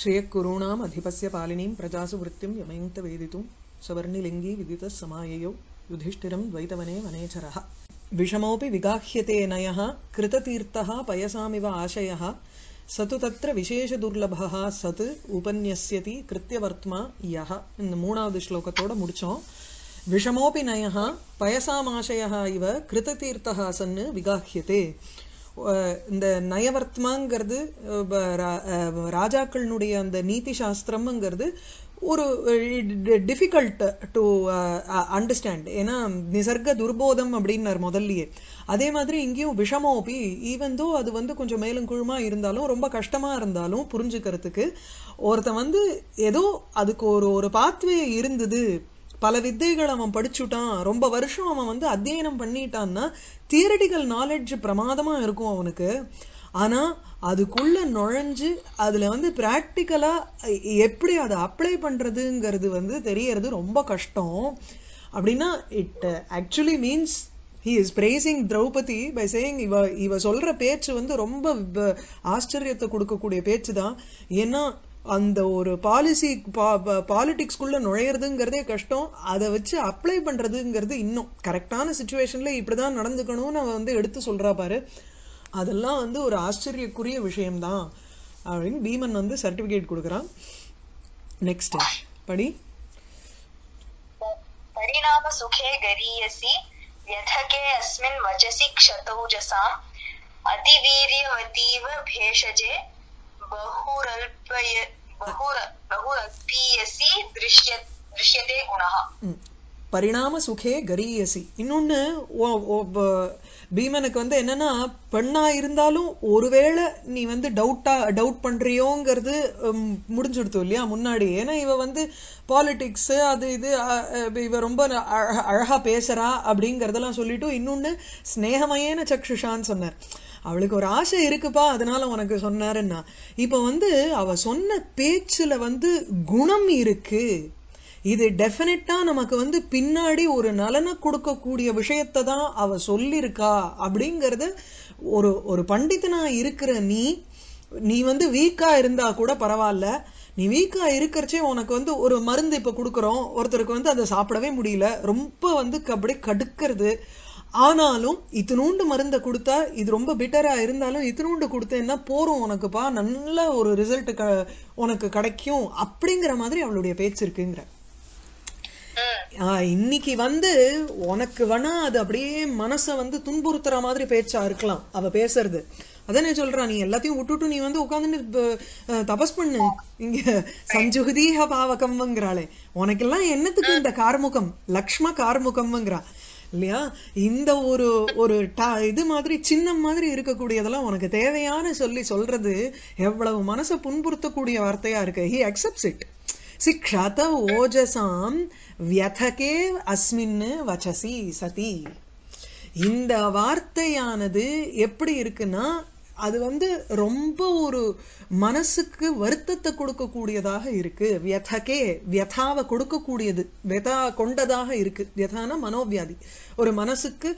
श्रेयकुरूणाम् अधिपस्य पालिनीं प्रजासु वृत्तिं यमयन्त वेदितुं सवर्णिलिङ्गी विदितः समाययौ युधिष्ठिरं द्वैतवने वनेचरः विषमोऽपि विगाह्यते नयः कृततीर्थः पयसामिव आशयः स तु तत्र विशेषदुर्लभः सत् उपन्यस्यति कृत्यवर्त्मा यः இந்த மூணாவது ஸ்லோகத்தோட முடிச்சோம் विषमोऽपि नयः पयसामाशयः इव कृततीर्थः सन् विगाह्यते இந்த நயவர்த்மாங்கிறது ராஜாக்களுடைய அந்த நீதி சாஸ்திரம்ங்கிறது ஒரு டிஃபிகல்ட் டு அண்டர்ஸ்டாண்ட் ஏன்னா நிசர்க துர்போதம் அப்படின்னார் முதல்லையே அதே மாதிரி இங்கேயும் விஷமோபி ஈவந்தோ அது வந்து கொஞ்சம் மேலும் குழுமா இருந்தாலும் ரொம்ப கஷ்டமா இருந்தாலும் புரிஞ்சுக்கிறதுக்கு ஒருத்த வந்து ஏதோ அதுக்கு ஒரு பாத்வே இருந்தது பல வித்தைகள் அவன் படிச்சுட்டான் ரொம்ப வருஷம் அவன் வந்து அத்தியனம் பண்ணிட்டான்னா தியரிட்டிக்கல் நாலேஜ் பிரமாதமா இருக்கும் அவனுக்கு ஆனா அதுக்குள்ள நுழைஞ்சு அதுல வந்து பிராக்டிக்கலா எப்படி அதை அப்ளை பண்றதுங்கிறது வந்து தெரியறது ரொம்ப கஷ்டம் அப்படின்னா it actually means he is praising Draupadi by saying இவ சொல்ற பேச்சு வந்து ரொம்ப ஆச்சரியத்தை கொடுக்கக்கூடிய பேச்சு தான் ஏன்னா அந்த ஒரு பாலிசி பாலிடிக்ஸ்குள்ள நுழையிறதுங்கிறதே கஷ்டம் அதை வச்சு அப்ளை பண்றதுங்கிறது இன்னும் கரெக்டான சிச்சுவேஷன்ல இப்படிதான் நடந்துக்கணும்னு அவன் வந்து எடுத்து சொல்றா பாரு அதெல்லாம் வந்து ஒரு ஆச்சரியக்குரிய விஷயம்தான் அப்படின்னு பீமன் வந்து சர்டிபிகேட் கொடுக்குறான் நெக்ஸ்ட் படி பரிணாம சுகே கரியசி யதகே அஸ்மின் வஜசி க்ஷதௌஜசாம் அதிவீரியவதீவ பேஷஜே பரிணாம சுகே கரியசி இன்னொன்னு பீமனுக்கு வந்து என்னன்னா பெண்ணா இருந்தாலும் ஒருவேளை நீ வந்து டவுட் பண்றியோங்கிறது முடிஞ்சுடுத்தோம் இல்லையா முன்னாடி ஏன்னா இவ வந்து பாலிடிக்ஸ் அது இது இவ ரொம்ப அழகா பேசுறா அப்படிங்கறதெல்லாம் சொல்லிட்டு இன்னொன்னு ஸ்நேகமயேன சக்ஷுஷான்னு சொன்னார் அவளுக்கு ஒரு ஆசை இருக்குப்பா அதனால உனக்கு சொன்னாருன்னா இப்ப வந்து அவ சொன்ன பேச்சுல வந்து குணம் இருக்கு இது டெஃபினட்டா நமக்கு வந்து பின்னாடி ஒரு நலனை கொடுக்கக்கூடிய விஷயத்தை தான் அவ சொல்லியிருக்கா அப்படிங்கறது ஒரு பண்டிதனா இருக்கிற நீ வந்து வீக்கா இருந்தா கூட பரவாயில்ல நீ வீக்கா இருக்கிறச்சே உனக்கு வந்து ஒரு மருந்து இப்ப கொடுக்குறோம் ஒருத்தருக்கு வந்து அதை சாப்பிடவே முடியல ரொம்ப வந்து அப்படியே கடுக்கிறது ஆனாலும் இத்தினூண்டு மருந்தை கொடுத்தா இது ரொம்ப பிட்டரா இருந்தாலும் இத்தினூண்டு கொடுத்தேன்னா போறோம் உனக்குப்பா நல்ல ஒரு ரிசல்ட் உனக்கு கிடைக்கும் அப்படிங்கிற மாதிரி அவளுடைய பேச்சு இருக்குங்கிற இன்னைக்கு வந்து உனக்கு வேணா அது அப்படியே மனசை வந்து துன்புறுத்துற மாதிரி பேச்சா இருக்கலாம் அவ பேசுறது அதானே சொல்றா நீ எல்லாத்தையும் விட்டுட்டு நீ வந்து உட்காந்துட்டு தபஸ் பண்ணு இங்க சஞ்சுகுதீக பாவகம்ங்கிறாளே உனக்கு எல்லாம் என்னத்துக்கு இந்த கார்முகம் லக்ஷ்ம கார்முகம்ங்கிறா இல்லையா இந்த ஒரு இது மாதிரி சின்னம் மாதிரி இருக்கக்கூடியதெல்லாம் உனக்கு தேவையான சொல்லி சொல்றது எவ்வளவு மனசை புண்புறுத்தக்கூடிய வார்த்தையா இருக்கு he accepts it சிக்ஷாத ஓஜசாம் வியதகே அஸ்மின் வச்சசி சதி இந்த வார்த்தையானது எப்படி இருக்குன்னா அது வந்து ரொம்ப ஒரு மனசுக்கு வருத்தத்தை கொடுக்கக்கூடியதாக இருக்கு வியதகே வியதாவை கொடுக்கக்கூடியது வியதா கொண்டதாக இருக்கு வியதான மனோவியாதி ஒரு மனசுக்கு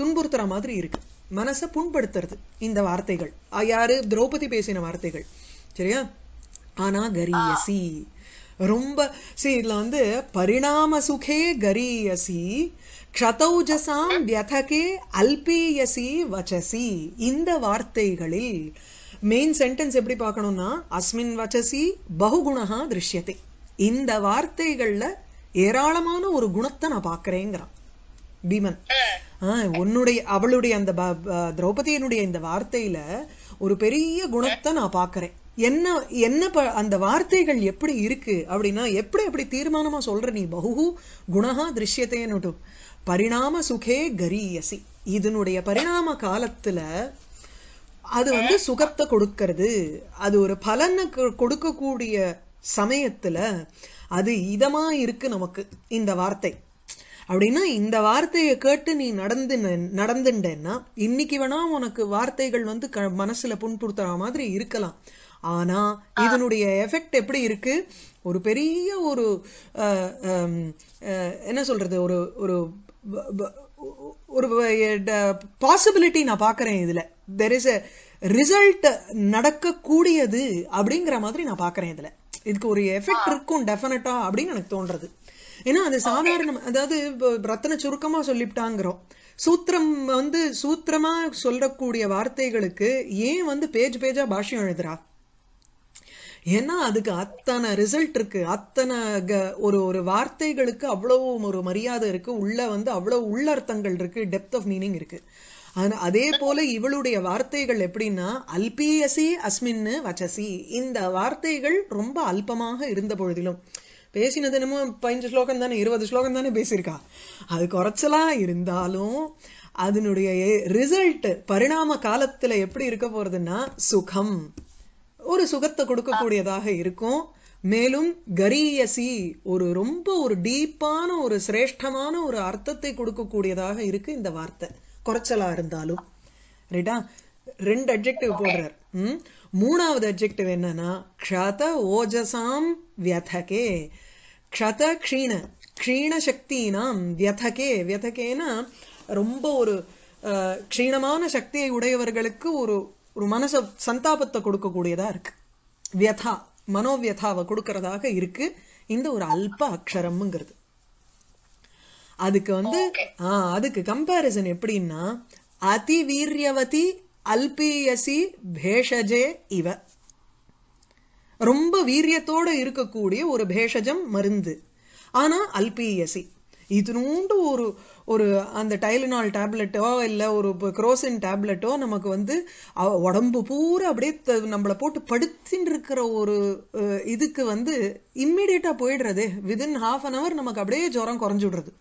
துன்புறுத்துற மாதிரி இருக்கு மனசை புண்படுத்துறது இந்த வார்த்தைகள் யாரு திரௌபதி பேசின வார்த்தைகள் சரியா ஆனா கரியசி ரொம்ப சரி இதுல வந்து பரிணாம சுகே கரியசி க்ஷதௌஜசாம் வியதகே அல்பீயசி வச்சசி இந்த வார்த்தைகளில் மெயின் சென்டென்ஸ் எப்படி பார்க்கணும்னா அஸ்மின் வச்சசி பகுகுணா திருஷ்யத்தை இந்த வார்த்தைகள்ல ஏராளமான ஒரு குணத்தை நான் பாக்குறேங்கிறான் பீமன் உன்னுடைய அவளுடைய அந்த திரௌபதியினுடைய இந்த வார்த்தையில ஒரு பெரிய குணத்தை நான் பாக்குறேன் என்ன அந்த வார்த்தைகள் எப்படி இருக்கு அப்படின்னா எப்படி தீர்மானமா சொல்ற நீ பகுகு குணா திருஷ்யத்தைன்னு பரிணாம சுகே கரியசி இதனுடைய பரிணாம காலத்துல அது வந்து சுகத்தை கொடுக்கிறது அது ஒரு பலனை கொடுக்கக்கூடிய சமயத்துல அது இதமா இருக்கு நமக்கு இந்த வார்த்தை அப்படின்னா இந்த வார்த்தையை கேட்டு நீ நடந்துட்டேன்னா இன்னைக்கு வேணா உனக்கு வார்த்தைகள் வந்து மனசுல புண்படுத்துற மாதிரி இருக்கலாம் ஆனா இதனுடைய எஃபெக்ட் எப்படி இருக்கு ஒரு பெரிய ஒரு என்ன சொல்றது ஒரு ஒரு possibility நான் பார்க்கிறேன் இதுல. There is a result நடக்க கூடியது அப்படிங்கிற மாதிரி நான் பார்க்கிறேன் இதுல. இதுக்கு ஒரு எஃபெக்ட் இருக்கும் டெஃபினட்டா அப்படின்னு எனக்கு தோன்றது. ஏன்னா அது சாதாரண, அதாவது ரத்தன சுருக்கமா சொல்லிவிட்டாங்கிறோம். சூத்திரம் வந்து சூத்திரமா சொல்லக்கூடிய வார்த்தைகளுக்கு ஏன் வந்து பேஜ் பேஜா பாஷ்யம் எழுதுறா? ஏன்னா அதுக்கு அத்தனை ரிசல்ட் இருக்கு, அத்தனை ஒரு ஒரு வார்த்தைகளுக்கு அவ்வளவு ஒரு மரியாதை இருக்கு, உள்ள வந்து அவ்வளவு உள்ளர்த்தங்கள் இருக்கு, டெப்த் ஆஃப் மீனிங் இருக்கு. அதே போல இவளுடைய வார்த்தைகள் எப்படின்னா, அல்பியசி அஸ்மின்னு வச்சசி, இந்த வார்த்தைகள் ரொம்ப அல்பமாக இருந்த பொழுதிலும், பேசினது என்னமோ 15 ஸ்லோகம் தானே, 20 ஸ்லோகம் தானே பேசியிருக்கா, அது குறைச்சலா இருந்தாலும் அதனுடைய ரிசல்ட் பரிணாம காலத்துல எப்படி இருக்க போறதுன்னா சுகம், ஒரு சுகத்தை கொடுக்கக்கூடியதாக இருக்கும். மேலும் கரியசி, ஒரு ரொம்ப ஒரு டீப்பான ஒரு சிரேஷ்டமான ஒரு அர்த்தத்தை கொடுக்கக்கூடியதாக இருக்கு இந்த வார்த்தை, குறைச்சலா இருந்தாலும். ரைட்டா, ரெண்டு அட்ஜெக்டிவ் போடுறார். மூணாவது அட்ஜெக்டிவ் என்னன்னா க்ஷத ஓஜசாம் வியதகே, க்ஷத க்ஷீண க்ஷீண சக்தினாம் வியதகே, வியதகேனா ரொம்ப ஒரு க்ஷீணமான சக்தியை உடையவர்களுக்கு ஒரு ஒரு மனச சந்தாபத்தை கொடுக்கக்கூடியதா இருக்கு, வியதா மனோவியதாவை கொடுக்கறதாக இருக்கு இந்த ஒரு அல்ப அக்ஷரம்ங்கிறது. அதுக்கு வந்து அதுக்கு கம்பேரிசன் எப்படின்னா அதிவீரியவதி அல்பியசி பேஷஜே இவ, ரொம்ப வீரியத்தோட இருக்கக்கூடிய ஒரு பேஷஜம் மருந்து, ஆனா அல்பியசி இதனூண்டு ஒரு ஒரு அந்த டைலினால் டேப்லெட்டோ இல்ல ஒரு குரோசின் டேப்லெட்டோ நமக்கு வந்து உடம்பு பூரா அப்படியே நம்மளை போட்டு படுத்தின்னு இருக்கிற ஒரு இதுக்கு வந்து இம்மிடியேட்டா போயிடுறது, விதின் ஹாஃப் அன் அவர் நமக்கு அப்படியே ஜுரம் குறைஞ்சு விடுறது.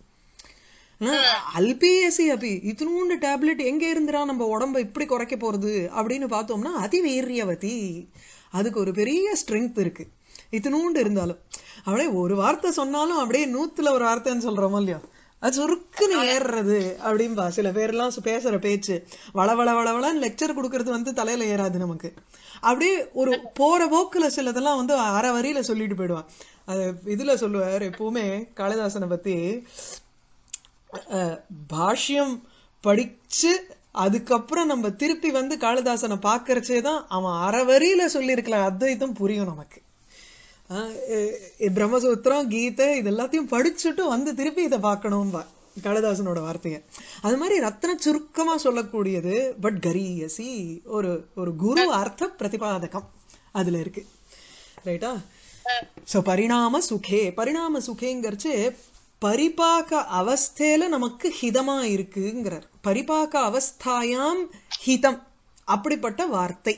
அல்பிஎசி அப்படி இத்தினூண்டு டேப்லெட் எங்க இருந்துடா நம்ம உடம்ப இப்படி குறைக்க போறது அப்படின்னு பார்த்தோம்னா அதிவீரியவதி, அதுக்கு ஒரு பெரிய ஸ்ட்ரென்த் இருக்கு, இத்தினூண்டு இருந்தாலும் அப்படியே ஒரு வார்த்தை சொன்னாலும் அப்படியே 100ல ஒரு வார்த்தைன்னு சொல்றோமோ இல்லையா, அது சுருக்குன்னு ஏறுறது அப்படின்பா. சில பேர்லாம் பேசுற பேச்சு வளவள வளவளான்னு லெக்சர் கொடுக்கறது வந்து தலையில ஏறாது நமக்கு, அப்படியே ஒரு போற போக்குல சிலதெல்லாம் வந்து அரை வரியில சொல்லிட்டு போயிடுவான். அது இதுல சொல்லுவார் எப்பவுமே காளிதாசனை பத்தி, பாஷ்யம் படிச்சு அதுக்கப்புறம் நம்ம திருப்பி வந்து காளிதாசனை பாக்குறச்சேதான் அவன் அறவரியில சொல்லியிருக்கல அத்வைதம் புரியும் நமக்கு, பிரம்மசூத்திரம் கீதை இது எல்லாத்தையும் படிச்சுட்டு வந்து திருப்பி இதை பார்க்கணும் காளிதாசனோட வார்த்தைய. அது மாதிரி ரத்ன சுருக்கமா சொல்லக்கூடியது பட் கரியசி ஒரு ஒரு குரு அர்த்த பிரதிபாதகம் அதுல இருக்கு. ரைட்டா, சோ பரிணாம சுகே, பரிணாம சுகேங்கிறச்சு பரிபாக அவஸ்தையில நமக்கு ஹிதமா இருக்குங்கிறார். பரிபாக அவஸ்தாயாம் ஹிதம் அப்படிப்பட்ட வார்த்தை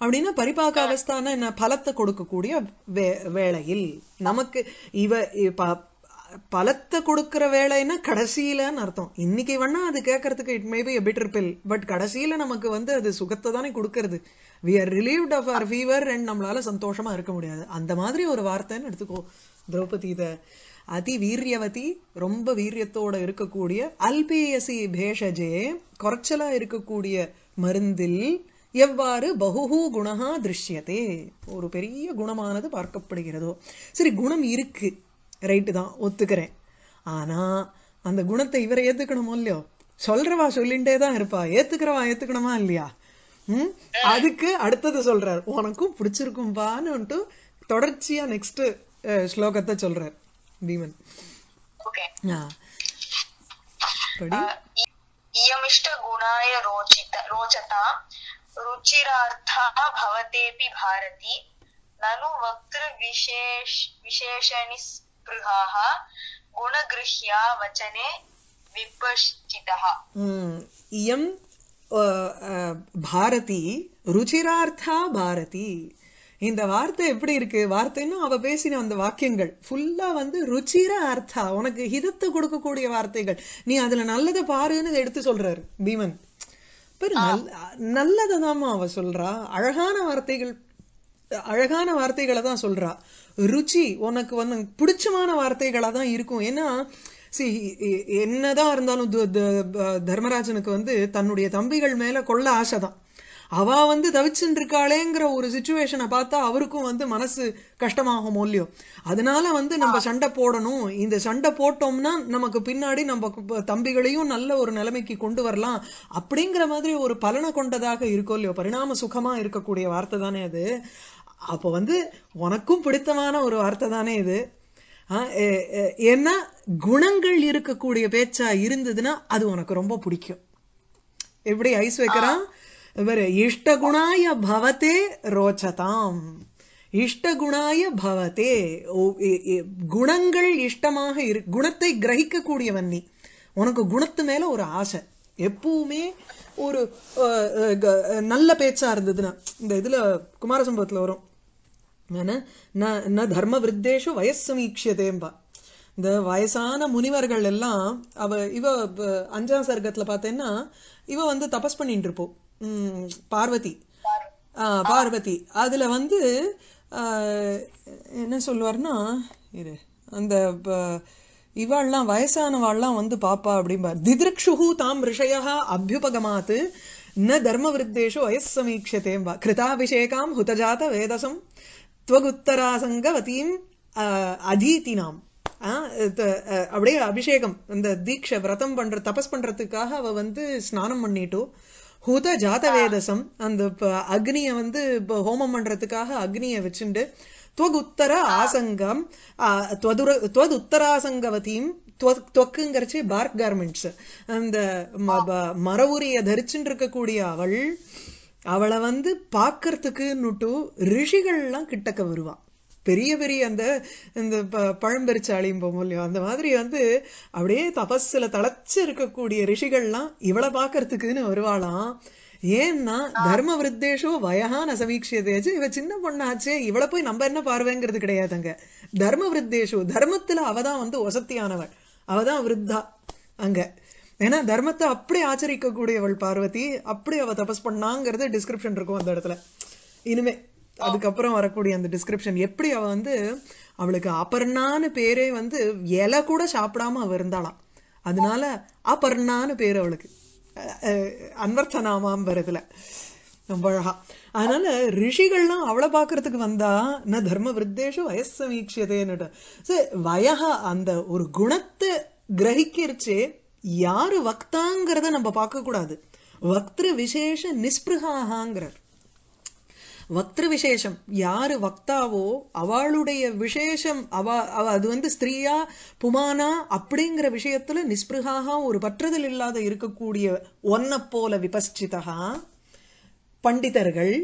அப்படின்னா பரிபாக அவஸ்தான என்ன, பலத்தை கொடுக்கக்கூடிய வேளையில் நமக்கு இவ பலத்தை கொடுக்கிற வேலைன்னா கடைசியிலன்னு அர்த்தம். இன்னைக்கு வேணா அது கேட்கறதுக்கு it maybe a bitter pill, but கடைசியில நமக்கு வந்து அது சுகத்தை தானே கொடுக்கறது. We are relieved of our fever and நம்மளால சந்தோஷமா இருக்க முடியாது, அந்த மாதிரி ஒரு வார்த்தைன்னு எடுத்துக்கோ திரௌபதி இத. அதிவீரியவதி ரொம்ப வீரியத்தோட இருக்கக்கூடிய, அல்பியசி பேஷஜே குறைச்சலா இருக்கக்கூடிய மருந்தில் எவ்வாறு பகுஹூ குணஹா திருஷ்யதே, ஒரு பெரிய குணமானது பார்க்கப்படுகிறதோ. சரி, குணம் இருக்கு, ரைட்டு தான், ஒத்துக்கிறேன். ஆனா அந்த குணத்தை இவரை ஏத்துக்கணுமோ இல்லையோ, சொல்றவா சொல்லிண்டே தான் இருப்பா, ஏத்துக்கிறவா ஏத்துக்கணுமா இல்லையா? அதுக்கு அடுத்தது சொல்றார், உனக்கும் பிடிச்சிருக்கும்பான்னு தொடர்ச்சியா நெக்ஸ்ட் ஸ்லோகத்தை சொல்றார் भीमन। ओके। हाँ। पढ़ी। यमिष्ट गुणाय रोचता रुचिरार्था भवतेपि भारती ननु वक्त्र विशेषनिस्पृहाः गुणगृह्या वचने विपश्चितः। इयम् भारती रुचिरार्था भारती, இந்த வார்த்தை எப்படி இருக்கு? வார்த்தைன்னா அவ பேசின அந்த வாக்கியங்கள் ஃபுல்லா வந்து ருச்சிர அர்த்தா, உனக்கு ஹிதத்தை கொடுக்கக்கூடிய வார்த்தைகள், நீ அதுல நல்லதை பாருன்னு எடுத்து சொல்றாரு பீமன். நல்லதாமா அவ சொல்றா, அழகான வார்த்தைகள், அழகான வார்த்தைகளை தான் சொல்றா. ருச்சி உனக்கு வந்து பிடிச்சமான வார்த்தைகளா தான் இருக்கும். ஏன்னா என்னதான் இருந்தாலும் தர்மராஜனுக்கு வந்து தன்னுடைய தம்பிகள் மேல கொள்ள ஆசைதான், அவ வந்து தவிச்சிட்டு இருக்காளேங்கற ஒரு சிச்சுவேஷனை பார்த்தா அவருக்கும் வந்து மனசு கஷ்டமாகும் இல்லையோ. அதனால வந்து நம்ம சண்டை போடணும், இந்த சண்டை போட்டோம்னா நமக்கு பின்னாடி நம்ம தம்பிகளையும் நல்ல ஒரு நிலைமைக்கு கொண்டு வரலாம் அப்படிங்கற மாதிரி ஒரு பலனை கொண்டதாக இருக்கும் இல்லையோ. பரிணாம சுகமா இருக்கக்கூடிய வார்த்தை தானே அது. அப்ப வந்து உனக்கும் பிடித்தமான ஒரு வார்த்தை தானே இது. ஏன்னா குணங்கள் இருக்கக்கூடிய பேச்சா இருந்ததுன்னா அது உனக்கு ரொம்ப பிடிக்கும். எப்படி ஐஸ் வைக்கிறான் வேற, இஷ்ட குணாய பவத்தே ரோச்சதாம். இஷ்ட குணாய பவத்தே, குணங்கள் இஷ்டமாக இரு, குணத்தை கிரகிக்க கூடியவன் நீ. உனக்கு குணத்து மேல ஒரு ஆசை எப்பவுமே ஒரு நல்ல பேச்சா இருந்ததுன்னா. இந்த இதுல குமாரசம்பவத்துல வரும் தர்ம விருத்தேஷு வயசமீட்சியதேம்பா. இந்த வயசான முனிவர்கள் எல்லாம் இவ 5ஆம் சர்க்கத்துல பார்த்தேன்னா இவ வந்து தபஸ் பண்ணிட்டு இருப்போம். பார்வதி பார்வதி அதுல வந்து என்ன சொல்லுவார்னா, இது அந்த இவாள்லாம் வயசானவாள்லாம் வந்து பாப்பா அப்படின்பா, திதிருக்ஷு தாம் ரிஷயா அபியுபகமாத்து ந தர்ம விருத்தேஷு வயசமீட்சதேம்பா. கிருதாபிஷேகாம் ஹுதஜாத வேதசம் त्वगुत्तरासंगवतीं अधीतिनां. அப்படியே அபிஷேகம், அந்த தீட்சை விரதம் பண்ற தபஸ் பண்றதுக்காக அவ வந்து ஸ்நானம் பண்ணிட்டோ. ஹூத ஜாத வேதசம், அந்த அக்னியை வந்து ஹோமம் பண்றதுக்காக அக்னியை வச்சுண்டு. त्वगुत्तर आसंगम त्वदुत्तरासंगवतीं. त्वக்குங்கறச்சே பார்க் கார்மெண்ட்ஸ், அந்த மரவுரிய தரிச்சுட்டு இருக்கக்கூடிய அவள், அவளை வந்து பாக்கிறதுக்குன்னுட்டு ரிஷிகள்லாம் கிட்டக்க வருவா. பெரிய பெரிய அந்த இந்த பழம்பெருச்சாளியும் போமோ அந்த மாதிரி வந்து அப்படியே தபஸ்ல தளச்சு இருக்கக்கூடிய ரிஷிகள்லாம் இவளை பாக்கிறதுக்குன்னு வருவாளாம். ஏன்னா தர்ம விருத்தேஷோ வயகான சமீட்சியதேச்சு, இவ சின்ன பொண்ணாச்சே இவளை போய் நம்ம என்ன பார்வைங்கிறது கிடையாதுங்க. தர்ம விருத்தேஷோ, தர்மத்துல அவதான் வந்து ஒசத்தியானவள், அவதான் விருத்தா அங்க. ஏன்னா தர்மத்தை அப்படி ஆச்சரிக்க கூடியவள் பார்வதி, அப்படி அவ தபஸ் பண்ணாங்கிறது டிஸ்கிரிப்ஷன் இருக்கும் அந்த இடத்துல. இனிமே அதுக்கப்புறம் வரக்கூடிய அந்த டிஸ்கிரிப்ஷன் எப்படி அவ வந்து, அவளுக்கு அபர்ணான்னு பேரே வந்து இலை கூட சாப்பிடாம அவ இருந்தாளாம், அதனால அபர்ணான்னு பேர் அவளுக்கு, அன்வர்த்தனாமாம் வருதுல ரொம்ப அழகா. அதனால ரிஷிகள்லாம் அவளை பாக்குறதுக்கு வந்தா ந தர்ம விருத்தேஷு வயசமீட்சியதேன்னு. வயகா அந்த ஒரு குணத்தை கிரகிக்கிறச்சே. யாரு வக்தாங்கிறத நம்ம பார்க்க கூடாது. வக்திரு விசேஷ நிஸ்பிருகாங்கிறார். வக்திரு விசேஷம், யாரு வக்தாவோ அவளுடைய விசேஷம், அது வந்து ஸ்திரீயா புமானா அப்படிங்கிற விஷயத்துல நிஸ்பிருகாக, ஒரு பற்றுதல் இல்லாத இருக்கக்கூடிய ஒன்ன போல விபசிச்சிதா பண்டிதர்கள்.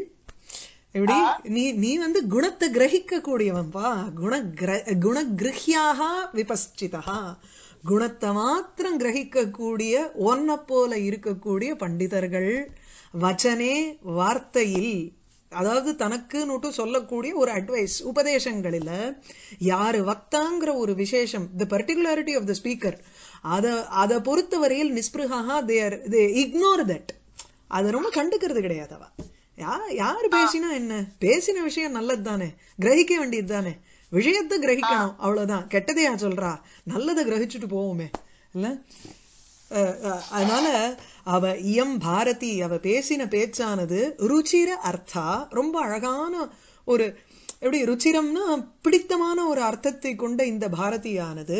இப்படி நீ வந்து குணத்தை கிரகிக்க கூடியவன்பா, குணகிரஹியாக விபசிச்சிதா, குணத்தை மாத்திரம் கிரகிக்கக்கூடிய ஒன்ன போல இருக்கக்கூடிய பண்டிதர்கள். வச்சனே வார்த்தையில், அதாவது தனக்கு நூட்டு சொல்லக்கூடிய ஒரு அட்வைஸ் உபதேசங்களில யாரு வக்தாங்கிற ஒரு விசேஷம், the particularity of the speaker, அதை பொறுத்தவரையில் நிஸ்பிருகா, தே இக்னோர் தட், அதை ரொம்ப கண்டுக்கிறது கிடையாதவா. யாரு பேசினா என்ன, பேசின விஷயம் நல்லது தானே, கிரகிக்க வேண்டியது தானே, விஷயத்தை கிரகிக்கணும் அவ்வளவுதான். கெட்டதையா சொல்றா, நல்லதை கிரகிச்சுட்டு போவோமே இல்ல. அதனால அவ இயம் பாரதி, அவ பேசின பேச்சானது ருச்சிர அர்த்தா, ரொம்ப அழகான ஒரு, எப்படி ருச்சிரம்னா பிடித்தமான ஒரு அர்த்தத்தை கொண்ட இந்த பாரதியானது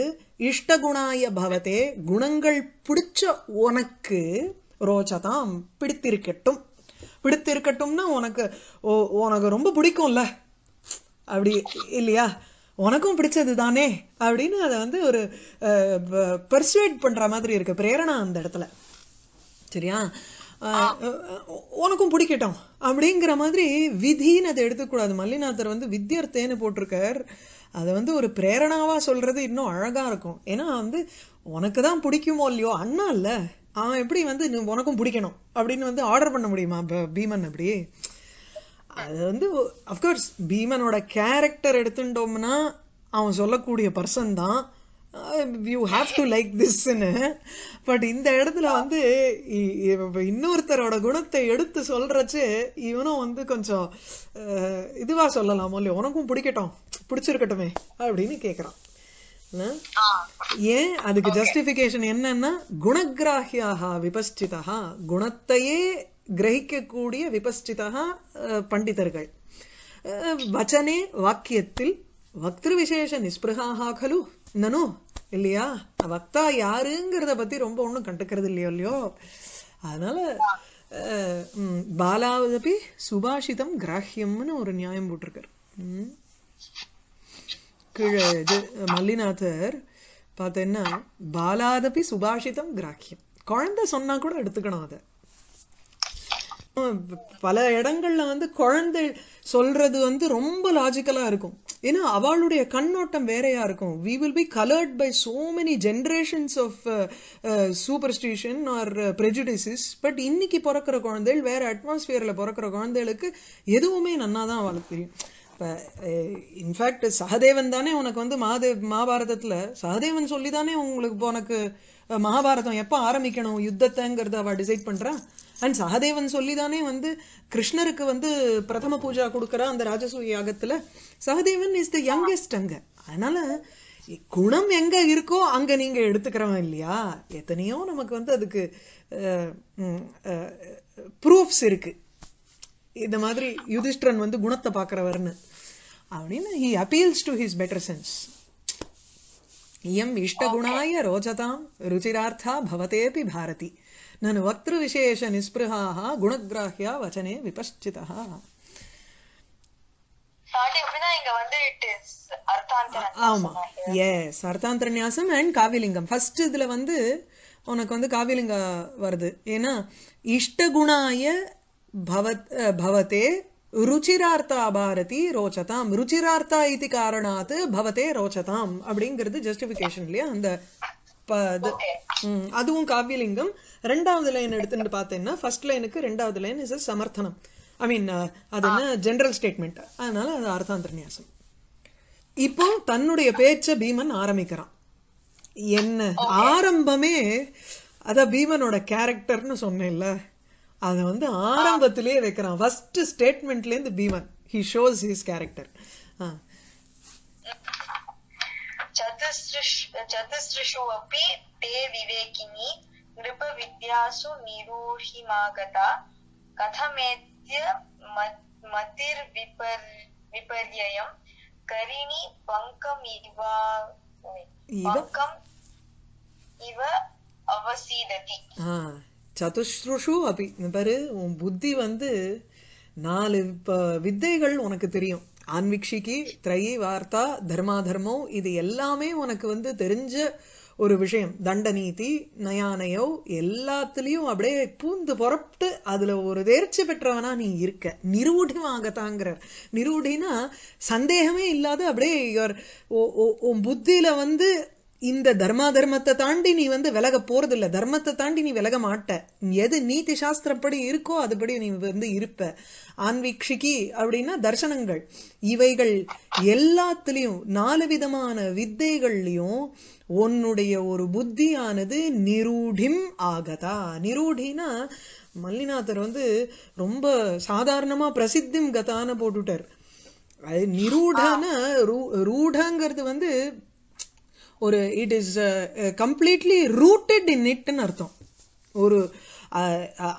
இஷ்ட குணாய பவத்தே, குணங்கள் பிடிச்ச உனக்கு ரோச்சதாம், பிடித்திருக்கட்டும். பிடித்திருக்கட்டும்னா உனக்கு ரொம்ப பிடிக்கும்ல அப்படி இல்லையா, உனக்கும் பிடிச்சது தானே அப்படின்னு அதை வந்து ஒரு பெர்சுவேட் பண்ற மாதிரி இருக்கு, பிரேரணா அந்த இடத்துல. சரியா, உனக்கும் பிடிக்கட்டும் அப்படிங்கிற மாதிரி விதின்னு அதை எடுத்துக்கூடாது. மல்லிநாதர் வந்து வித்யார்த்தேன்னு போட்டிருக்கார், அதை வந்து ஒரு பிரேரணாவா சொல்றது இன்னும் அழகா இருக்கும். ஏன்னா வந்து உனக்குதான் பிடிக்குமோ இல்லையோ, அண்ணா இல்ல அவன் எப்படி வந்து உனக்கும் பிடிக்கணும் அப்படின்னு வந்து ஆர்டர் பண்ண முடியுமா பீமன் அப்படி? அது வந்து அஃப்கோர்ஸ் பீமனோட கேரக்டர் எடுத்துட்டோம்னா அவன் சொல்லக்கூடிய பர்சன் தான், யூ ஹாவ் டு லைக் திஸ்ன்னு. பட் இந்த இடத்துல வந்து இன்னொருத்தரோட குணத்தை எடுத்து சொல்றச்சு இவனும் வந்து கொஞ்சம் இதுவா சொல்லலாமோ இல்லையோ, உனக்கும் பிடிக்கட்டும் பிடிச்சிருக்கட்டுமே அப்படின்னு கேட்கறான். ஏன் அதுக்கு ஜஸ்டிபிகேஷன் என்னன்னா, குணகிராஹியாக விபஸ்டிதா, குணத்தையே ग्रहिक्ककूडिय विपश्चितः पंडितर्गळ वचने वाक्यत्तिल वक्तृविशेष निस्पृहाः खलु ननु इल्लिया वक्ता यारुंगरदा पत्ति रोम्ब ओन्नु कंडुक्किरदु इल्लियो अदनाल बालावदपि सुभाषितं ग्राह्यम्नु ओरु न्यायम पोट्टिरुक्कार मल्लिनाथर पातना बालादपि सुभाषितं ग्राह्यं कुळंदा सोन्ना कूड एडुत्तुकणुम अद பல இடங்கள்ல வந்து குழந்தை சொல்றது வந்து ரொம்ப லாஜிக்கலா இருக்கும் ஏனா அவளுடைய கண்ணோட்டம் வேறயா இருக்கும் we will be colored by so many generations of superstition or prejudices but இன்னைக்கு பிறக்குற குழந்தை வேற அட்மாஸ்பியர்ல பிறக்குற குழந்தைகளுக்கு எதுவுமே நன்னா தான் வளர்த்திரும் in fact சஹதேவன் தானே உங்களுக்கு வந்து மகாபாரதத்துல சஹதேவன் சொல்லி தானே உங்களுக்கு உனக்கு மகாபாரதம் எப்ப ஆரம்பிக்கணும் யுத்தத்தங்கறத அவ டிசைட் பண்றா and சஹதேவன் சொல்லி தானே வந்து கிருஷ்ணருக்கு வந்து பிரதம பூஜை கொடுக்கற அந்த ராஜசூய யாகத்துல சஹதேவன் is the youngest அங்க அதனால குணம் எங்க இருக்கோ அங்க நீங்க எடுத்துக்கறோம் இல்லையா எத்தனையோ நமக்கு வந்து அதுக்கு proofs இருக்கு இந்த மாதிரி யுதிஷ்டிரன் வந்து குணத்தை பார்க்கறவர்னு அவனினா he appeals to his better sense இயம் இஷ்ட குணாய ரோஜதாம் ருச்சிரார்த்தா பவதேபி பாரதி ननु वक्तृ विशेष निस्पृहाः गुणग्राह्या वचने विपश्चितः சாட்டி அப்படினா இங்க வந்து இட் இஸ் அர்த்தாந்தரன் ஆமா எஸ் அர்த்தாந்தரன்யாசம் and காவிலிங்கம் ஃபர்ஸ்ட் இதுல வந்து உங்களுக்கு வந்து காவிலிங்க வருது ஏனா இஷ்ட குணாய भवते रुचिरार्था भारती रोचताम रुचिरार्था इति कारणात् भवते रोचताम அப்படிங்கிறது ஜஸ்டிஃபிகேஷன்லயே அந்த அதுவும் காவியலிங்கம் இரண்டாவது லைன் எடுத்துட்டு பார்த்தேன்னா ஃபர்ஸ்ட் லைனுக்கு இரண்டாவது லைன் இஸ் சமர்த்தனம் ஐ மீன் அது என்ன ஜெனரல் ஸ்டேட்மென்ட் அதனால அது அர்த்தாந்தரன்யாசம் இப்போ தன்னுடைய பேச்ச பீமன் ஆரம்பிக்கிறான் என்ன ஆரம்பமே அத பீமனோட கரெக்டர்னு சொன்னேல்ல அத வந்து ஆரம்பத்திலே வைக்கறான் ஃபர்ஸ்ட் ஸ்டேட்மென்ட்ல இருந்து Bheeman he shows his character चतुस्त्रिषु अपि ते विवेकिनी नृप विद्यासु निरूहिमागता कथमेत्य मतिर्विपर्ययं करिणी पङ्कमिव अवसीदति चतुस्त्रिषु अपि பாரு உன் புத்தி வந்து நாலு வித்தைகள் உனக்கு தெரியும் ஆன்விக்ஷிகி த்ரயி வார்த்தா தர்மாதர்மோ இது எல்லாமே உனக்கு வந்து தெரிஞ்ச ஒரு விஷயம் தண்டநீதி நயானயோ எல்லாத்துலயும் அப்படியே பூந்து புறப்பட்டு அதுல ஒரு தேர்ச்சி பெற்றவனா நீ இருக்க நிரூடமாகத்தாங்கிறார் நிரூடினா சந்தேகமே இல்லாத அப்படியே உன் புத்தியில வந்து இந்த தர்மாதர்மத்தை தாண்டி நீ வந்து விலக போறது இல்ல தர்மத்தை தாண்டி நீ விலக மாட்ட எது நீதி சாஸ்திரப்படி இருக்கோ அதுபடி நீ வந்து இருப்ப ஆன்வீக்ஷிகி அப்படின்னா தர்சனங்கள் இவைகள் எல்லாத்துலயும் நாலு விதமான வித்தைகள்லயும் உன்னுடைய ஒரு புத்தியானது நிரூடிம் ஆகதா நிரூடினா மல்லிநாதர் வந்து ரொம்ப சாதாரணமா பிரசித்திம் கதான போட்டுட்டார் நிரூடான ரூடங்கிறது வந்து ஒரு it is completely rooted in இட்னு அர்த்தம் ஒரு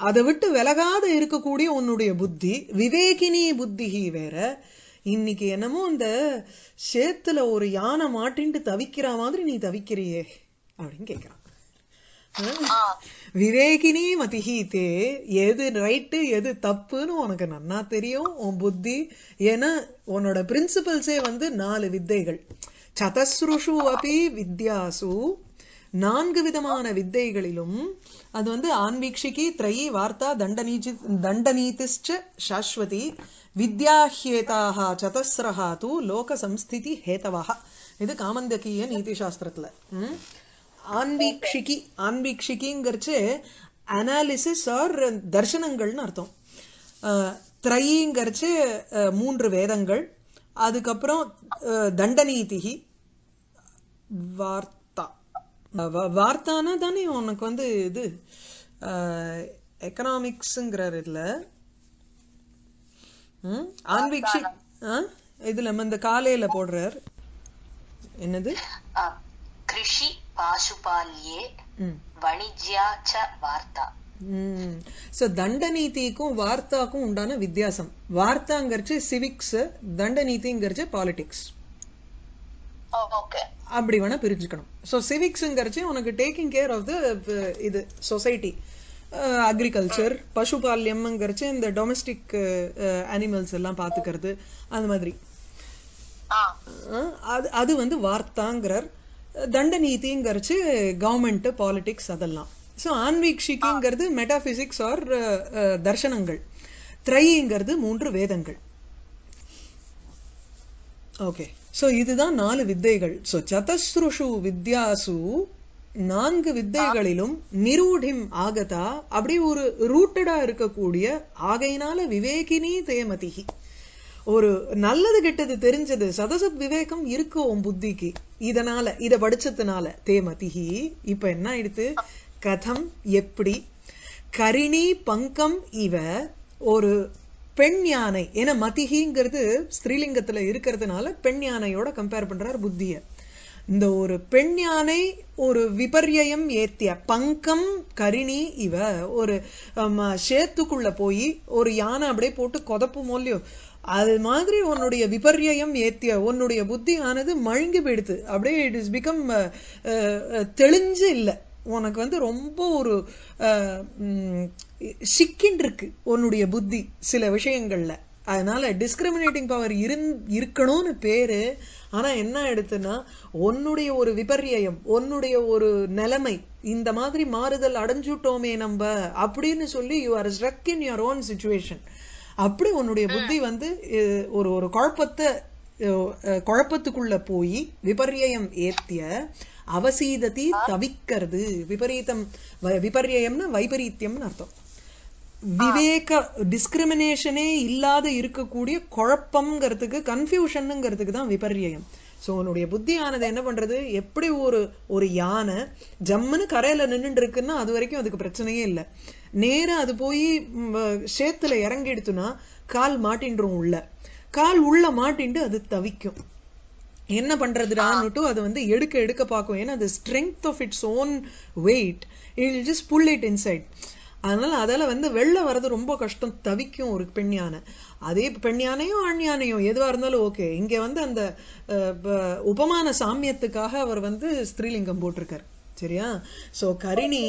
அதை விட்டு விலகாத இருக்கக்கூடிய உன்னுடைய புத்தி விவேகினி புத்தி வேற இன்னைக்கு என்னமோ இந்த சேத்துல ஒரு யானை மாட்டின்ட்டு தவிக்கிற மாதிரி நீ தவிக்கிறியே அப்படின்னு கேட்கிறான் விவேகினி மதிஹி தே எது ரைட்டு எது தப்புன்னு உனக்கு நன்னா தெரியும் உன் புத்தி ஏன்னா உன்னோட பிரின்சிபல்ஸே வந்து நாலு வித்தைகள் சதஸ்ருஷு அபி வித்யாசு நான்கு விதமான வித்தைகளிலும் அது வந்து ஆன்வீக்ஷிகி த்ரயி வார்த்தா தண்டநீதிச்ச சாஸ்வதி வித்யாஹேதாஹ சதஸ்ரஹ தூ லோக சம்ஸ்திதி ஹேதவாக இது காமந்தகீய நீதிசாஸ்திரத்துல ஆன்வீக்ஷிகி ஆன்வீக்ஷிகிங்கிறச்சு அனாலிசிஸ் ஆர் தர்சனங்கள்னு அர்த்தம் த்ரயிங்கிறச்சு மூன்று வேதங்கள் அதுக்கப்புறம் தண்டநீதி வார்த்தா வார்த்தானா தானே உனக்கு வந்து இது எக்கனாமிக்ஸ்ங்கிறார் இதுல ஆன்வீக்ஷி இதுல இந்த காலையில போடுறார் என்னது கிருஷி பாசுபால்யே வணிஜ்யாச்ச வார்த்தா So தண்டநீதிக்கும் வார்த்தாக்கும் உண்டான வித்தியாசம். வார்த்தாங்கிறது சிவிக்ஸ், தண்டநீதிங்கிறது பாலிடிக்ஸ். Okay. அப்படி வேணா பிரிச்சுக்கணும். So சிவிக்ஸ்ங்கிறது உங்களுக்கு taking care of the இது society, agriculture, பசுபால்யம்ங்கிறது இந்த domestic animals எல்லாம் பாத்துக்கிறது அந்த மாதிரி. அது வந்து வார்த்தாங்கறர். தண்டநீதிங்கிறது government, politics அதெல்லாம். So ஆன்வீக்ஷிகங்கிறது metaphysics or தர்சனங்கள். த்ரைங்கிறது மூன்று வேதங்கள். Okay. So இதுதான் 4 வித்தைகள். So சதஸ்ருஷு வித்யாசு 4 வித்தைகளிலும் நிரூடிம் ஆகதா அப்படி ஒரு ரூட்டடா இருக்கக்கூடிய ஆகையினால விவேகினி தேமதிகி. ஒரு நல்லது கெட்டது தெரிஞ்சது சதசத் விவேகம் இருக்கு உன் புத்திக்கு. இதனால இத படிச்சதுனால தேமதிகி இப்ப என்ன ஆயிடுது? கதம் எப்படி கரிணி பங்கம் இவ ஒரு பெண் யானை ஏன்னா மதிஹிங்கிறது ஸ்திரீலிங்கத்துல இருக்கிறதுனால பெண் யானையோட கம்பேர் பண்றார் புத்திய. இந்த ஒரு பெண் யானை ஒரு விபர்யம் ஏத்திய பங்கம் கரிணி இவ ஒரு சேத்துக்குள்ள போய் ஒரு யானை அப்படியே போட்டு கொதப்பு மொழியோ அது மாதிரி உன்னுடைய விபர்யம் ஏத்திய உன்னுடைய புத்தி ஆனது மழுங்கி போயிடுது அப்படியே. இட் இஸ் பிகம் தெளிஞ்சு இல்லை உனக்கு வந்து ரொம்ப ஒரு சிக்கின் இருக்கு உன்னுடைய புத்தி சில விஷயங்கள்ல. அதனால டிஸ்கிரிமினேட்டிங் பவர் இருக்கணும்னு பேரு. ஆனா என்ன எடுத்துன்னா உன்னுடைய ஒரு விபர்யம் உன்னுடைய ஒரு நிலைமை இந்த மாதிரி மாறுதல் அடைஞ்சுட்டோமே நம்ம அப்படின்னு சொல்லி you are struck in your own situation. அப்படி உன்னுடைய புத்தி வந்து ஒரு ஒரு குழப்பத்துக்குள்ள போய் விபர்யம் ஏத்திய அவசீததி தவிக்கிறது. விபரீதம் விபர்யம்னா வைபரீத்தியம்னு அர்த்தம். விவேக டிஸ்கிரிமினேஷனே இல்லாத இருக்கக்கூடிய குழப்பம்ங்கிறதுக்கு கன்ஃபியூஷனுங்கிறதுக்கு தான் விபர்யம். சோ உன்னுடைய புத்தியானது என்ன பண்றது? எப்படி ஒரு யானை ஜம்முன்னு கரையில நின்றுட்டு இருக்குன்னா அது வரைக்கும் அதுக்கு பிரச்சனையே இல்லை. நேரா அது போய் சேத்துல இறங்கி எடுத்துனா கால் மாட்டின்றும் உள்ள கால் உள்ள மாட்டின்ட்டு அது தவிக்கும். என்ன பண்றதுடான்னுட்டு அது வந்து எடுக்க எடுக்க பார்க்கும். ஏன்னா அது strength of its own weight it will just pull it inside. அதனால அதால வந்து வெளில வர்றது ரொம்ப கஷ்டம் தவிக்கும் ஒரு பெண் யானை. அதே பெண் யானையும் ஆண் யானையும் எதுவா இருந்தாலும் ஓகே. இங்க வந்து அந்த உபமான சாமியத்துக்காக அவர் வந்து ஸ்திரீலிங்கம் போட்டிருக்காரு சரியா. சோ கரிணி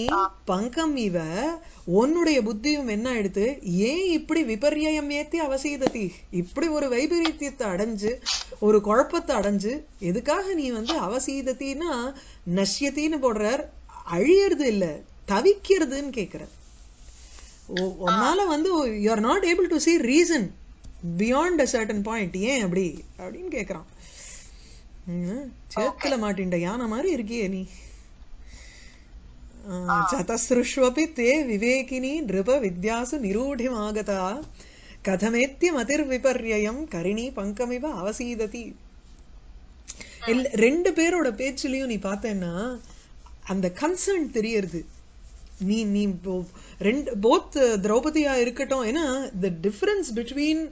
பங்கம் இவ உன்னுடைய புத்தியும் என்ன ஆயிடுது? ஏன் இப்படி விபர்யம் ஏத்தி அவசீததி இப்படி ஒரு வைபரீத்தியத்தை அடைஞ்சு ஒரு குழப்பத்தை அடைஞ்சு எதுக்காக நீ வந்து அவசீதத்தின்னா நஷ்யத்தின்னு போடுறார். அழியறது இல்ல தவிக்கிறதுன்னு கேக்குற. உன்னால வந்து you are not able to see reason beyond a certain point. ஏன் அப்படி அப்படின்னு கேக்குறான். சேத்துல மாட்டின்ட யானை மாதிரி இருக்கியே நீ. சதஸ்ருஷ்வபி தே விவேகினி நிருப வித்யாசு நிரூடிமாகதா கதமேத்திய மதிர்விபர்யம் கரிணி பங்கமிவ அவசீததி. ரெண்டு பேரோட பேச்சுலயும் நீ பார்த்தேன்னா அந்த கன்சர்ன் தெரியறது. நீ நீ ரெண்டு போத் திரௌபதியா இருக்கட்டும் ஏன்னா தி டிஃபரன்ஸ் பிட்வீன்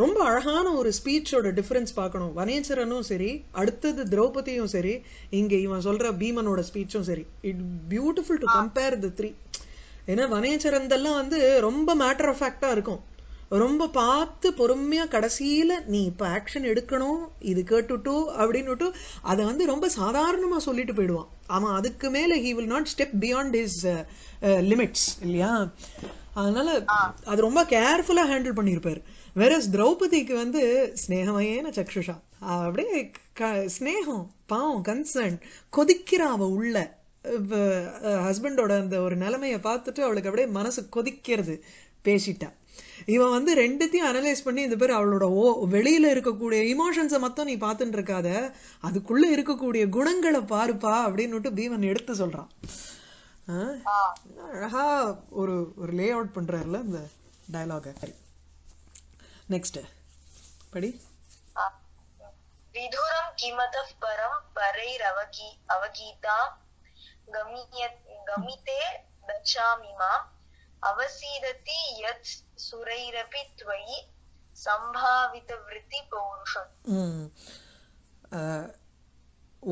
ரொம்ப அழகான ஒரு ஸ்பீச்சோட டிஃபரன்ஸ் பார்க்கணும். வனேச்சரனும் சரி அடுத்தது திரௌபதியும் சரி இங்க இவன் சொல்ற பீமனோட ஸ்பீச்சும் சரி. It beautiful to compare the three. ஏன்னா வனேச்சரந்தெல்லாம் வந்து ரொம்ப மேட்டர் ஆஃப் ஃபேக்டா இருக்கும். ரொம்ப பார்த்து பொறுமையா கடைசியில நீ இப்ப ஆக்ஷன் எடுக்கணும் இது கேட்டுட்டு அப்படின்னுட்டு அதை வந்து ரொம்ப சாதாரணமா சொல்லிட்டு போயிடுவான். ஆமா அதுக்கு மேல he will not step beyond his limits இல்லையா. அதனால அது ரொம்ப கேர்ஃபுல்லா ஹேண்டில் பண்ணிருப்பாரு. வேற திரௌபதிக்கு வந்து ஸ்னேகமையேன சக்ஷுஷா அப்படியே ஸ்னேகம் பாவம் கன்சர்ன் கொதிக்கிறா அவ உள்ள ஹஸ்பண்டோட அந்த ஒரு நிலைமைய பார்த்துட்டு அவளுக்கு அப்படியே மனசு கொதிக்கிறது பேசிட்டா. இவன் வந்து ரெண்டுத்தையும் அனலைஸ் பண்ணி இந்த பேர் அவளோட வெளியில இருக்கக்கூடிய இமோஷன்ஸை மொத்தம் நீ பார்த்துட்டு இருக்காத அதுக்குள்ள இருக்கக்கூடிய குணங்களை பாருப்பா அப்படின்னுட்டு பீமன் எடுத்து சொல்றான். அழகா ஒரு ஒரு லே அவுட் பண்றாருல இந்த டயலாக. நெக்ஸ்ட் படி. விதுரம் கிமதஃ பரம் பரைரவகி அவகீதா கமிதே தச்சாமிமா அவசீததி யத் சுரைரபி த்வயி சம்பாவித விருத்தி பௌருஷம்.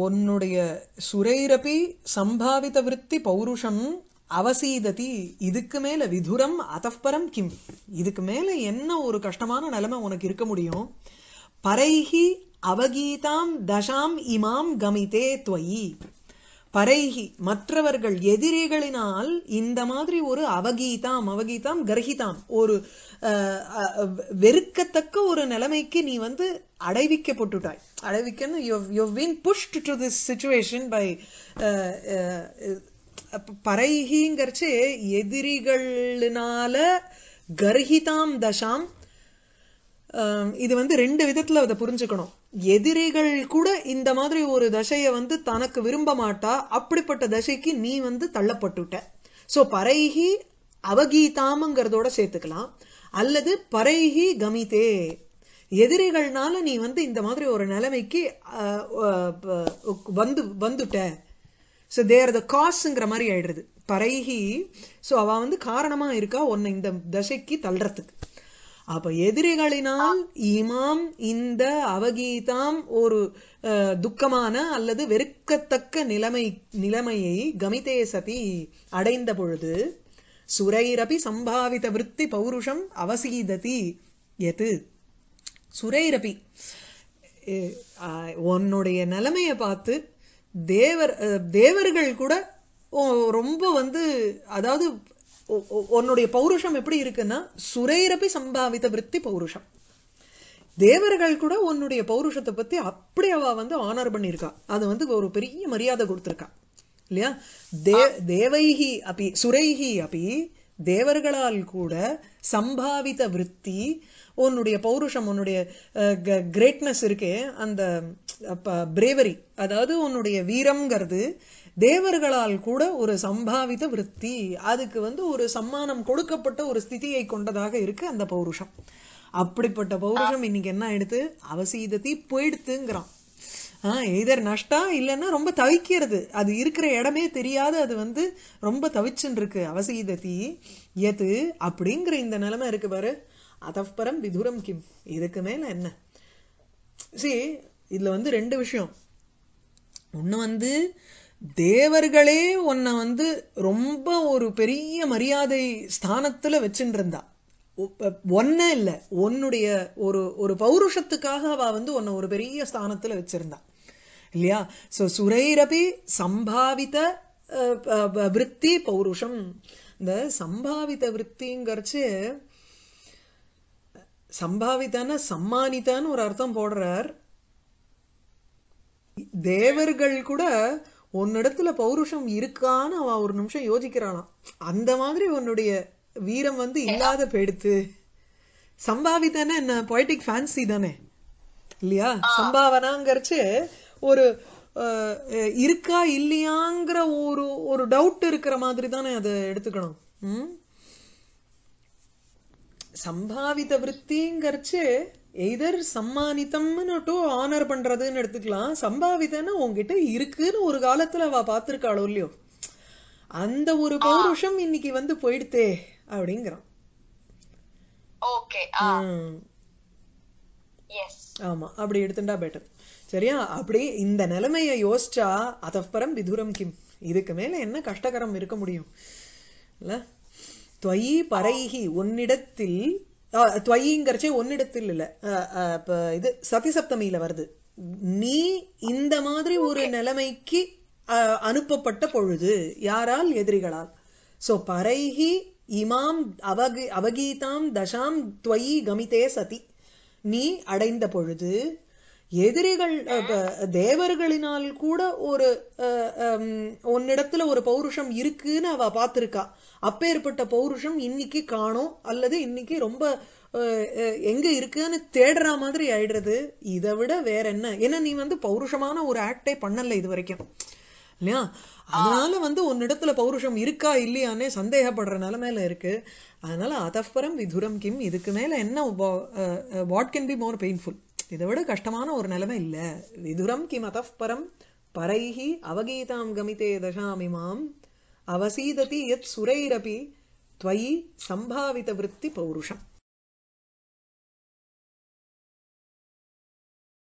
உன்னுடைய சுரைரபி சம்பாவித விருத்தி பௌருஷம் அவசீததி இதுக்கு மேல விதுரம் அதஃபரம் கிம் இதுக்கு மேல என்ன ஒரு கஷ்டமான நிலைமை உனக்கு இருக்க முடியும் பரைஹி அவகீதாம் தஷாம் இமாம் கமிதே த்வயி பரைஹி மற்றவர்கள் எதிரிகளினால் இந்த மாதிரி ஒரு அவகீதாம் அவகீதாம் கர்ஹிதாம் ஒரு வெறுக்கத்தக்க ஒரு நிலைமைக்கு நீ வந்து அடைவிக்கப்பட்டுட்டாய் அடைவிக்கன்னு you have been pushed to this situation by பரைஹிங்கர்ச்சே எதிரிகளினால கர்ஹிதாம் தஷாம் இது வந்து ரெண்டு விதத்துல அத புரிஞ்சுக்கணும் எதிரிகள் கூட இந்த மாதிரி ஒரு தசையை வந்து தனக்கு விரும்ப மாட்டா அப்படிப்பட்ட தசைக்கு நீ வந்து தள்ளப்பட்டுட்ட சோ பரைஹி அவகீதாம்ங்கறதோட சேர்த்துக்கலாம் அல்லது பரைஹி கமிதே எதிரிகள்னால நீ வந்து இந்த மாதிரி ஒரு நிலைமைக்கு வந்துட்ட so they are the causeங்கற மாதிரி ஆயிடுது பரைஹி சோ அவ வந்து காரணமா இருக்கா ஒண்ணு இந்த தசைக்கு தள்ளறதுக்கு அப்ப எதிரிகளினால் இமாம் இந்த அவகீதாம் ஒரு துக்கமான அல்லது வெறுக்கத்தக்க நிலைமையை கமிதே சதி அடைந்த பொழுது சுரைரபி சம்பாவித விருத்தி பௌருஷம் அவசீததி எது சுரைரபி உன்னுடைய நிலைமையை பார்த்து தேவர்கள் கூட ரொம்ப வந்து அதாவது உன்னுடைய பௌருஷம் எப்படி இருக்குன்னா சுரைரபி சம்பாவித விருத்தி பௌருஷம் தேவர்கள் கூட உன்னுடைய பௌருஷத்தை பத்தி அப்படி அவ வந்து ஆனர் பண்ணிருக்கா அது வந்து ஒரு பெரிய மரியாதை கொடுத்திருக்கா இல்லையா தேவைஹி அப்படி சுரைஹி அப்படி தேவர்களால் கூட சம்பாவித விருத்தி உன்னுடைய பௌருஷம் உன்னுடைய கிரேட்னஸ் இருக்கே அந்த பிரேவரி அதாவது உன்னுடைய வீரம்ங்கிறது தேவர்களால் கூட ஒரு சம்பாவித விருத்தி அதுக்கு வந்து ஒரு சம்மானம் கொடுக்கப்பட்ட ஒரு ஸ்திதியை கொண்டதாக இருக்கு அந்த பௌருஷம் அப்படிப்பட்ட பௌருஷம் இன்னைக்கு என்ன ஆயிடுது அவசீததி போயிடுதுங்கறான் either நஷ்டா இல்லன்னா ரொம்ப தவிக்கிறது அது இருக்கிற இடமே தெரியாது அது வந்து ரொம்ப தவிச்சுன்னு இருக்கு அவசீததி எது அப்படிங்கிற இந்த நிலைமை இருக்கு பாரு அதஃபரம் விதுரம் கிம் இதுக்கு மேல என்ன see இதுல வந்து ரெண்டு விஷயம் ஒண்ணு வந்து தேவர்களே உன்னை வந்து ரொம்ப ஒரு பெரிய மரியாதை ஸ்தானத்துல வச்சிருந்தா ஒண்ணே இல்ல உன்னுடைய ஒரு பௌருஷத்துக்காக அவ வந்து உன்னை ஒரு பெரிய ஸ்தானத்துல வச்சிருந்தா இல்லையா சோ சுரைரபி சம்பாவித விருத்தி பௌருஷம் இந்த சம்பாவித விருத்திங்கறச்சு சம்பாவிதான சம்மானிதான்னு ஒரு அர்த்தம் போடுறார் தேவர்கள் கூட உன்னிடத்துல பௌருஷம் இருக்கான்னு அவ ஒரு நிமிஷம் யோசிக்கிறானாம் அந்த மாதிரி உன்னுடைய வீரம் வந்து இல்லாத போயிடுத்து சம்பாவிதானே என்ன பொய்டிக் ஃபேன்சி தானே இல்லையா சம்பாவனாங்கறச்சு ஒரு இருக்கா இல்லையாங்கிற ஒரு டவுட் இருக்கிற மாதிரி தானே அதை எடுத்துக்கணும் சம்பாவித விருத்திங்கறச்சு either சம்மானிதம்னு டு ஆனர் பண்றதுன்னு எடுத்துக்கலாம் சம்பாவிதனா உன்கிட்ட இருக்குன்னு ஒரு காலத்துல அவ பாத்துர்க்காளோ இல்லையோ அந்த ஒரு பௌருஷம் இன்னைக்கு வந்து போயிடுதே அப்படிங்கறான் ஓகே எஸ் ஆமா அப்படி எடுத்துண்டா பெட்டர் சரியா அப்படி இந்த நிலைமையை யோசிச்சா அதஃபரம் விதுரம் கிம் இதுக்கு மேல என்ன கஷ்டகரம் இருக்க முடியும் இல்ல த்வயி பரைஹி உன்னிடத்தில் த்வயிங்கறச்சே உன்னிடத்தில் இல்ல இது சதி சப்தமியில வருது நீ இந்த மாதிரி ஒரு நிலைமைக்கு அனுப்பப்பட்ட பொழுது யாரால் எதிரிகளால் சோ பரைஹி இமாம் அவகீதாம் தஷாம் த்வயி கமிதே சதி நீ அடைந்த பொழுது எதிரிகள் தேவர்களினால் கூட ஒரு உன்னிடத்துல ஒரு பௌருஷம் இருக்குன்னு அவ பாத்திருக்கா அப்பேற்பட்ட பௌருஷம் இன்னைக்கு காணோம் அல்லது இன்னைக்கு ரொம்ப எங்க இருக்குன்னு தேடுற மாதிரி ஆயிடுறது இதை விட வேற என்ன ஏன்னா நீ வந்து பௌருஷமான ஒரு ஆக்டே பண்ணல இது வரைக்கும் இல்லையா அதனால வந்து உன்னிடத்துல பௌருஷம் இருக்கா இல்லையானே சந்தேகப்படுற நிலைமையில இருக்கு அதனால அதஃபரம் விதுரம் கிம் இதுக்கு மேல என்ன what can be more painful இதை விட கஷ்டமான ஒரு நிலைமை இல்ல விதுரம் கிம் அதஃபரம் பரைஹி அவகீதாம் கமிதே தசாமிமாம் அவசீததி யத் சுரைரபி த்வயி சம்பாவித விருத்தி பௌருஷம்